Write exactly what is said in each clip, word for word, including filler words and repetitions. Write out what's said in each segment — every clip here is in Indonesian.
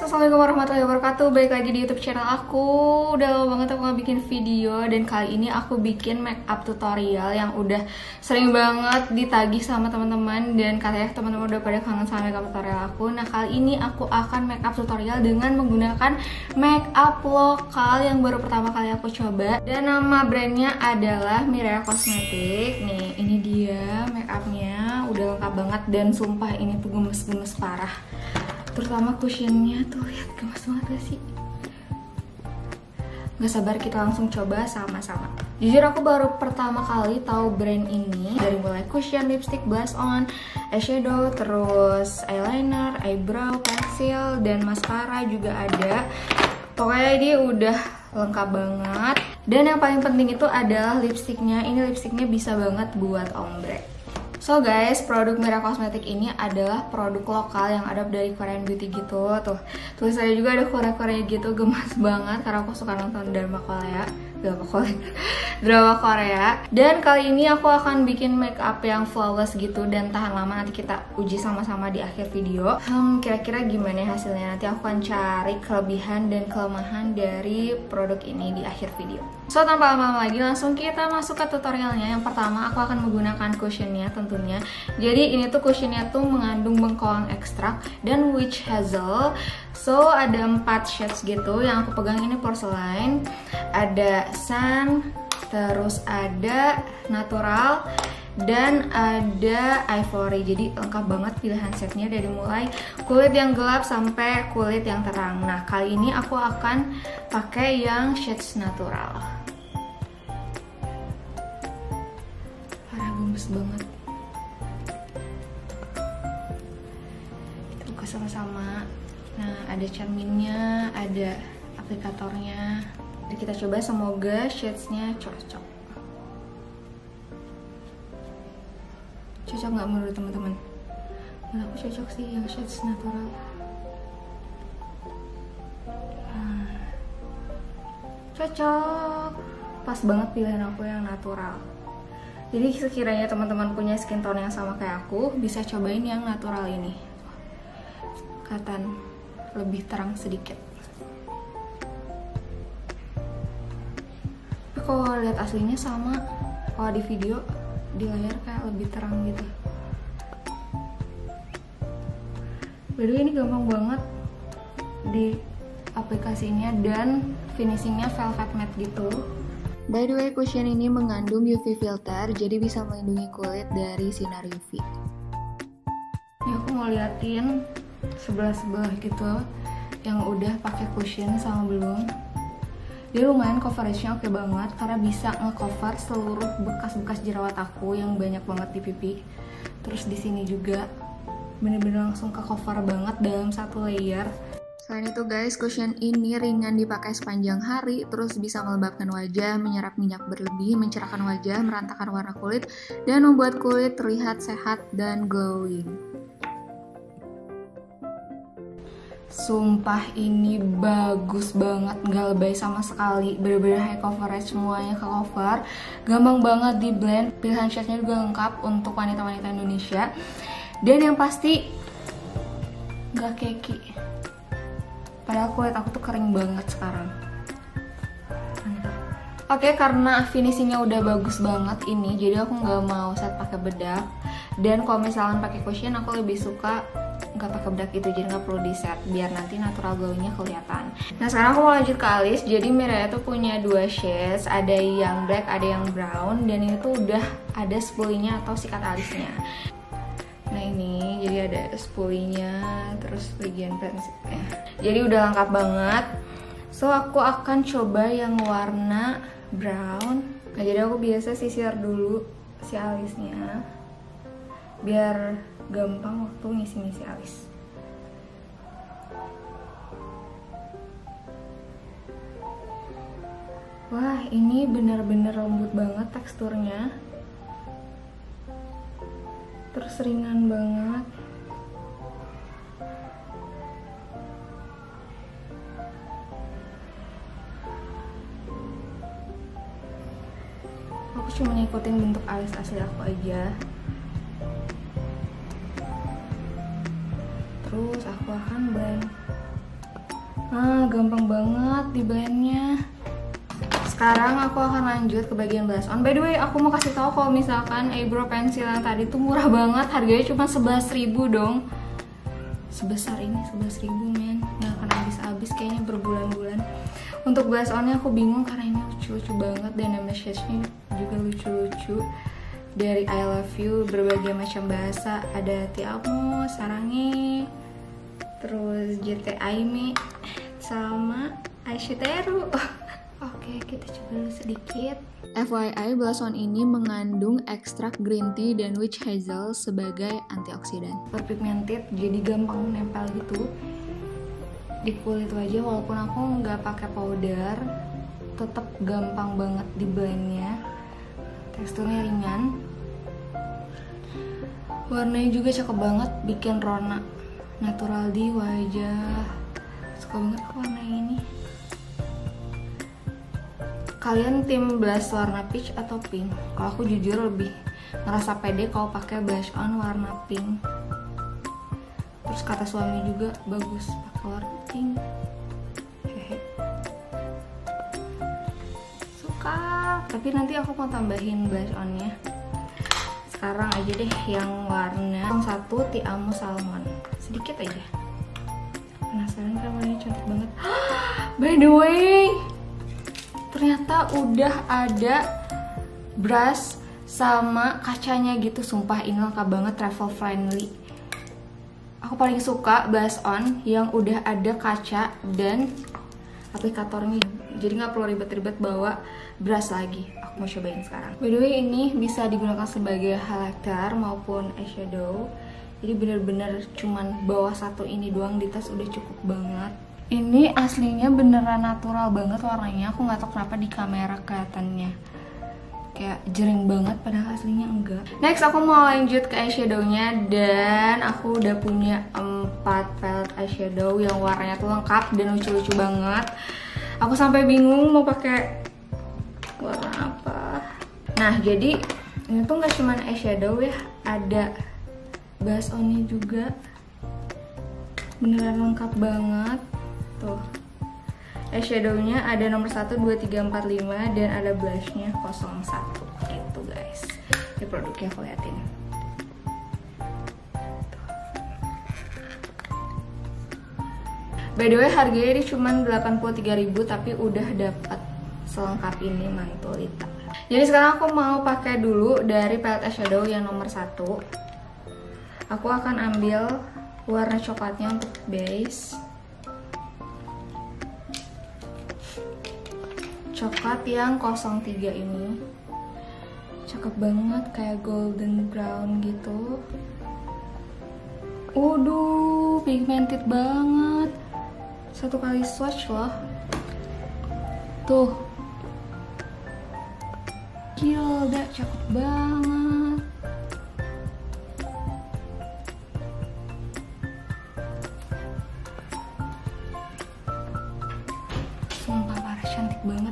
guys, assalamualaikum warahmatullahi wabarakatuh. Balik lagi di YouTube channel aku. Udah lama banget aku gak bikin video, dan kali ini aku bikin make up tutorial yang udah sering banget ditagih sama teman-teman, dan katanya teman-teman udah pada kangen sama make up tutorial aku. Nah, kali ini aku akan make up tutorial dengan menggunakan make up lokal yang baru pertama kali aku coba, dan nama brandnya adalah Mireya Cosmetics. Nih, ini dia make upnya, udah lengkap banget, dan sumpah ini tuh gemes-gemes parah. Terutama cushionnya tuh, lihat gemes banget gak sih? Gak sabar kita langsung coba sama-sama. Jujur aku baru pertama kali tahu brand ini, dari mulai cushion, lipstick, blush on, eyeshadow, terus eyeliner, eyebrow, pensil, dan mascara juga ada. Pokoknya dia udah lengkap banget. Dan yang paling penting itu adalah lipstiknya. Ini lipstiknya bisa banget buat ombre. So guys, produk Mireya Cosmetics ini adalah produk lokal yang ada dari Korean Beauty gitu. Tuh, tulisannya juga ada Korea-Korea gitu, gemas banget karena aku suka nonton drama Korea. Drama Korea. Drama Korea. Dan kali ini aku akan bikin make up yang flawless gitu dan tahan lama, nanti kita uji sama-sama di akhir video. Hmm, kira-kira gimana hasilnya? Nanti aku akan cari kelebihan dan kelemahan dari produk ini di akhir video. So, tanpa lama-lama lagi langsung kita masuk ke tutorialnya. Yang pertama, aku akan menggunakan cushionnya tentunya. Jadi ini tuh cushionnya tuh mengandung bengkoang ekstrak dan witch hazel. So, ada empat shades gitu. Yang aku pegang ini porcelain, ada sun, terus ada natural, dan ada ivory. Jadi lengkap banget pilihan setnya, dari mulai kulit yang gelap sampai kulit yang terang. Nah, kali ini aku akan pakai yang shades natural. Parah gemes banget. Kita buka sama-sama. Nah, ada cerminnya, ada aplikatornya. Kita coba, semoga shades-nya cocok. Cocok nggak menurut teman-teman? Menurut aku cocok sih yang shades natural. Nah, cocok, pas banget pilihan aku yang natural. Jadi sekiranya teman-teman punya skin tone yang sama kayak aku, bisa cobain yang natural ini. Kelihatan lebih terang sedikit. Kalau lihat aslinya sama, kalau di video di layar kayak lebih terang gitu. By the way, ini gampang banget di aplikasinya, dan finishingnya velvet matte gitu. By the way, cushion ini mengandung U V filter, jadi bisa melindungi kulit dari sinar U V. Ini aku mau liatin sebelah-sebelah gitu yang udah pakai cushion sama belum. Dia lumayan coveragenya oke banget, karena bisa ngecover seluruh bekas-bekas jerawat aku yang banyak banget di pipi. Terus di sini juga bener-bener langsung ke cover banget dalam satu layer. Selain itu guys, cushion ini ringan dipakai sepanjang hari, terus bisa melembabkan wajah, menyerap minyak berlebih, mencerahkan wajah, merantakan warna kulit, dan membuat kulit terlihat sehat dan glowing. Sumpah ini bagus banget, nggak lebay sama sekali, bener-bener high coverage, semuanya ke cover, gampang banget di blend, pilihan shade-nya juga lengkap untuk wanita-wanita Indonesia, dan yang pasti nggak keki. Padahal kulit aku tuh kering banget sekarang. Oke, karena finishingnya udah bagus banget ini, jadi aku nggak mau set pakai bedak, dan kalau misalnya pakai cushion aku lebih suka nggak pakai bedak itu, jadi nggak perlu di set, biar nanti natural glow-nya kelihatan. Nah, sekarang aku mau lanjut ke alis. Jadi Mireya tuh punya dua shades, ada yang black, ada yang brown, dan ini tuh udah ada spulinya atau sikat alisnya. Nah, ini jadi ada spulinya, terus bagian pensilnya. Jadi udah lengkap banget. So, aku akan coba yang warna brown. Nah, jadi aku biasa sisir dulu si alisnya, biar gampang waktu ngisi-ngisi alis. Wah, ini benar-benar lembut banget teksturnya, terus ringan banget. Aku cuma ngikutin bentuk alis asli aku aja. Terus aku akan blend. Nah, gampang banget di blendnya. Sekarang aku akan lanjut ke bagian blush on. By the way, aku mau kasih tahu kalau misalkan eyebrow pencil yang tadi tuh murah banget, harganya cuma sebelas ribu dong. Sebesar ini sebelas ribu men, nggak akan habis-habis kayaknya berbulan-bulan. Untuk blush onnya aku bingung karena ini lucu-lucu banget dan nama shade-nya juga lucu-lucu. Dari I Love You, berbagai macam bahasa, ada Ti Amo, Sarangi, terus Je t'Aime, sama Aishiteru. Oke, kita coba dulu sedikit. F Y I, blush on ini mengandung ekstrak green tea dan witch hazel sebagai antioksidan. Berpigmented, jadi gampang nempel gitu di kulit wajah. Walaupun aku nggak pakai powder, tetap gampang banget di blendnya. Teksturnya ringan, warnanya juga cakep banget, bikin rona natural di wajah. Suka banget warna ini. Kalian tim blush warna peach atau pink? Kalau aku jujur lebih ngerasa pede kalau pakai blush on warna pink. Terus kata suami juga bagus pakai warna pink. Hehe. Suka. Tapi nanti aku mau tambahin blush onnya. Sekarang aja deh yang warna satu Ti Amo Salmon. Sedikit aja. Penasaran kan warnanya cantik banget. By the way, ternyata udah ada brush sama kacanya gitu. Sumpah ini lengkap banget, travel friendly. Aku paling suka blush on yang udah ada kaca dan aplikatornya, jadi nggak perlu ribet-ribet bawa brush lagi. Aku mau cobain sekarang. By the way, ini bisa digunakan sebagai highlighter maupun eyeshadow. Jadi bener-bener cuman bawa satu ini doang di tas udah cukup banget. Ini aslinya beneran natural banget warnanya. Aku nggak tahu kenapa di kamera kelihatannya kayak jering banget, padahal aslinya enggak. Next, aku mau lanjut ke eyeshadownya dan aku udah punya empat palette eyeshadow yang warnanya tuh lengkap dan lucu-lucu banget. Aku sampai bingung mau pakai warna apa. Nah, jadi ini tuh nggak cuman eyeshadow ya, ada blush on-nya juga. Beneran lengkap banget. Tuh, eyeshadownya ada nomor satu, dua, tiga, empat, lima dan ada blushnya nol satu gitu guys. Ini produknya aku liatin. Tuh. By the way, harganya ini cuma delapan puluh tiga ribu tapi udah dapat selengkap ini, mantulita. Jadi sekarang aku mau pakai dulu dari palette eyeshadow yang nomor satu. Aku akan ambil warna coklatnya untuk base. Coklat yang nol tiga ini cakep banget, kayak golden brown gitu. Waduh, pigmented banget. Satu kali swatch loh. Tuh, gila, cakep banget. Sumpah parah, cantik banget.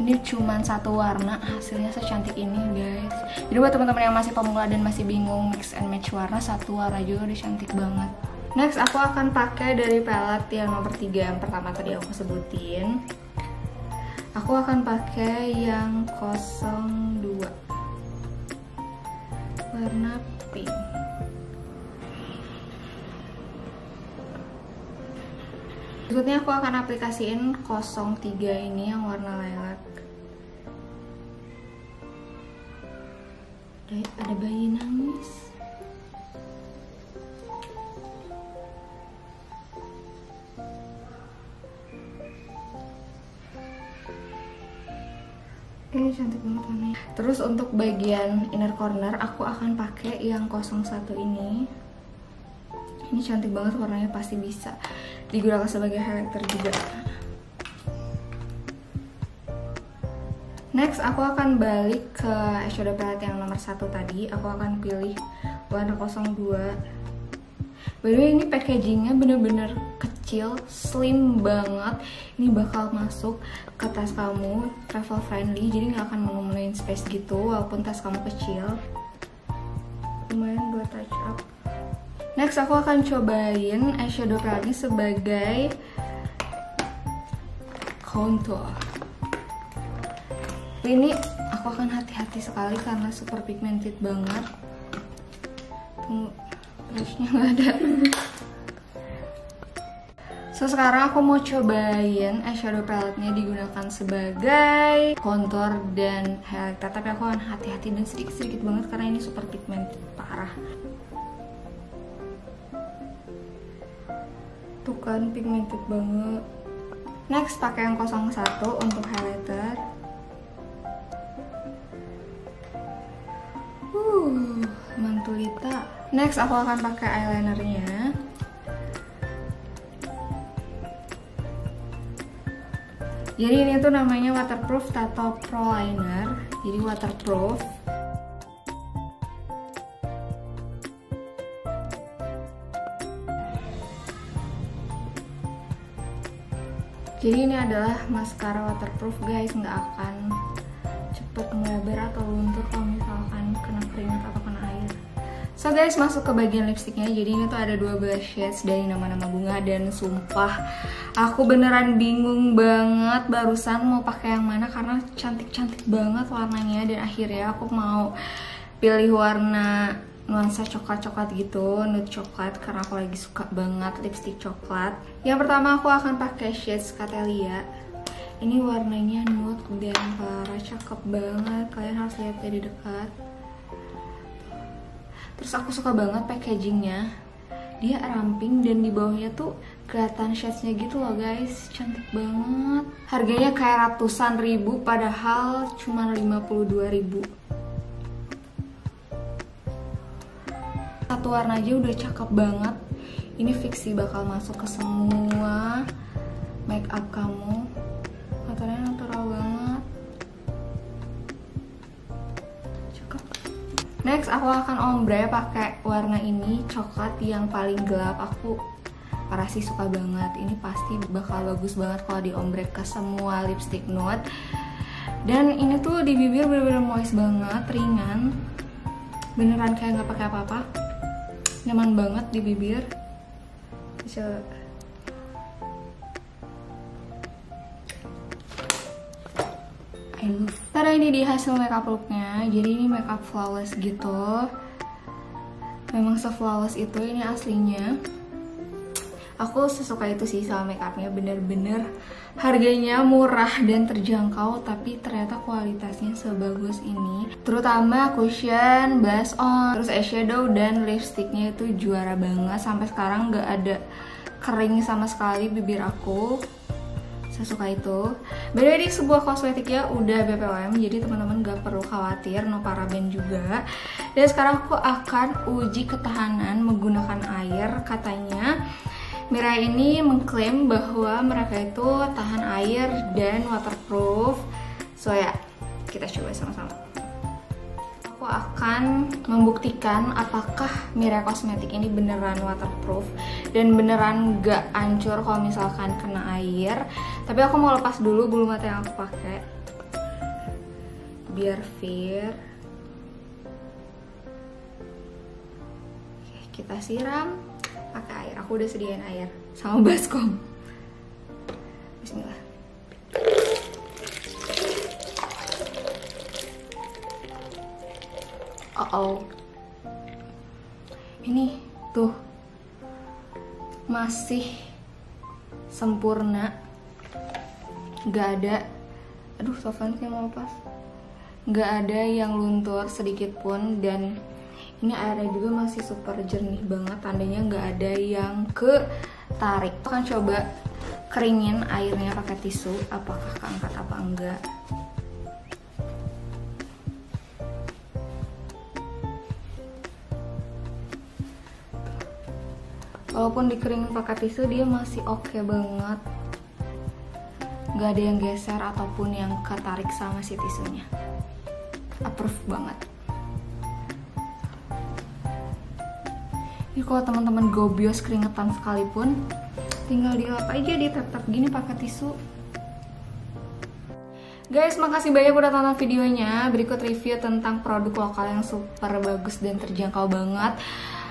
Ini cuman satu warna, hasilnya secantik ini guys. Jadi buat teman-teman yang masih pemula dan masih bingung mix and match warna, satu warna juga udah cantik banget. Next, aku akan pakai dari palette yang nomor tiga yang pertama tadi aku sebutin. Aku akan pakai yang nol dua warna pink. Berikutnya aku akan aplikasiin nol tiga ini yang warna lilac. Ada bayi nangis. Ini cantik banget warnanya. Terus untuk bagian inner corner aku akan pakai yang nol satu ini. Ini cantik banget warnanya, pasti bisa digunakan sebagai highlighter juga. Next, aku akan balik ke eyeshadow palette yang nomor satu tadi. Aku akan pilih warna nol dua. By the way, ini packagingnya bener-bener kecil, slim banget. Ini bakal masuk ke tas kamu, travel friendly, jadi nggak akan mengumpulin space gitu walaupun tas kamu kecil. Lumayan buat touch up. Next, aku akan cobain eyeshadow palette sebagai contour. Ini aku akan hati-hati sekali karena super pigmented banget. Tunggu, brushnya nggak ada. So, sekarang aku mau cobain eyeshadow palette-nya digunakan sebagai contour dan highlight. Tapi aku akan hati-hati dan sedikit-sedikit banget karena ini super pigmented parah. Tuh kan, pigmented banget. Next, pakai yang nol satu untuk highlighter. Uh, mantulita. Next, aku akan pakai eyelinernya. Jadi ini tuh namanya waterproof tato pro liner. Jadi waterproof. Jadi ini adalah maskara waterproof guys, nggak akan cepet melebar atau luntur kalau misalkan kena keringat atau kena air. So guys, masuk ke bagian lipstiknya. Jadi ini tuh ada dua belas shades dari nama-nama bunga dan sumpah aku beneran bingung banget barusan mau pakai yang mana karena cantik-cantik banget warnanya. Dan akhirnya aku mau pilih warna nuansa coklat-coklat gitu, nude coklat, karena aku lagi suka banget lipstick coklat. Yang pertama aku akan pakai shades Cattelya. Ini warnanya nude dan parah, cakep banget. Kalian harus lihat dari dekat. Terus aku suka banget packagingnya. Dia ramping dan di bawahnya tuh kelihatan shades-nya gitu loh guys, cantik banget. Harganya kayak ratusan ribu padahal cuma lima puluh dua ribu. Satu warna aja udah cakep banget. Ini fiksi bakal masuk ke semua make up kamu. Warnanya natural banget. Cakep. Next aku akan ombre pakai warna ini, coklat yang paling gelap. Aku parah sih suka banget, ini pasti bakal bagus banget kalau di ombre ke semua lipstick nude. Dan ini tuh di bibir bener-bener moist banget, ringan, beneran kayak nggak pakai apa-apa, nyaman banget di bibir. Bisa I love. Tara, ini di hasil makeup looknya. Jadi ini makeup flawless gitu, memang se-flawless itu ini aslinya. Aku sesuka itu sih sama makeupnya, bener-bener harganya murah dan terjangkau, tapi ternyata kualitasnya sebagus ini. Terutama cushion, blush on, terus eyeshadow dan lipstiknya itu juara banget. Sampai sekarang nggak ada kering sama sekali bibir aku. Sesuka itu. Beda di sebuah kosmetiknya udah B P O M, jadi teman-teman gak perlu khawatir, no paraben juga. Dan sekarang aku akan uji ketahanan menggunakan air. Katanya Mireya ini mengklaim bahwa mereka itu tahan air dan waterproof. So ya, kita coba sama-sama. Aku akan membuktikan apakah Mireya Cosmetics ini beneran waterproof dan beneran gak hancur kalau misalkan kena air. Tapi aku mau lepas dulu bulu mata yang aku pakai biar fair. Oke, kita siram pakai air. Aku udah sediain air sama baskom. Bismillah. Oh, oh. Ini tuh masih sempurna, nggak ada. Aduh, sofannya mau lepas. Nggak ada yang luntur sedikit pun dan ini airnya juga masih super jernih banget, tandanya nggak ada yang ketarik. Aku akan coba keringin airnya pakai tisu, apakah keangkat apa enggak. Walaupun dikeringin pakai tisu, dia masih oke okay banget, nggak ada yang geser ataupun yang ketarik sama si tisunya. Approve banget. Jadi kalau teman-teman gobios keringetan sekalipun, tinggal dilap aja, ditap-tap gini pakai tisu. Guys, makasih banyak udah tonton videonya. Berikut review tentang produk lokal yang super bagus dan terjangkau banget.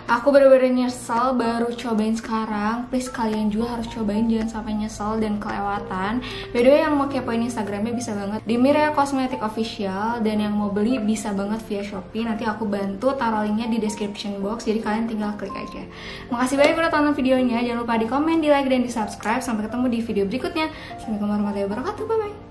Aku bener-bener nyesel baru cobain sekarang. Please kalian juga harus cobain, jangan sampai nyesel dan kelewatan. By the way, yang mau kepoin Instagramnya bisa banget di Mireya Cosmetics Official, dan yang mau beli bisa banget via Shopee. Nanti aku bantu taruh linknya di description box, jadi kalian tinggal klik aja. Makasih banyak udah tonton videonya. Jangan lupa di komen, di like, dan di subscribe. Sampai ketemu di video berikutnya. Assalamualaikum warahmatullahi wabarakatuh. Bye bye.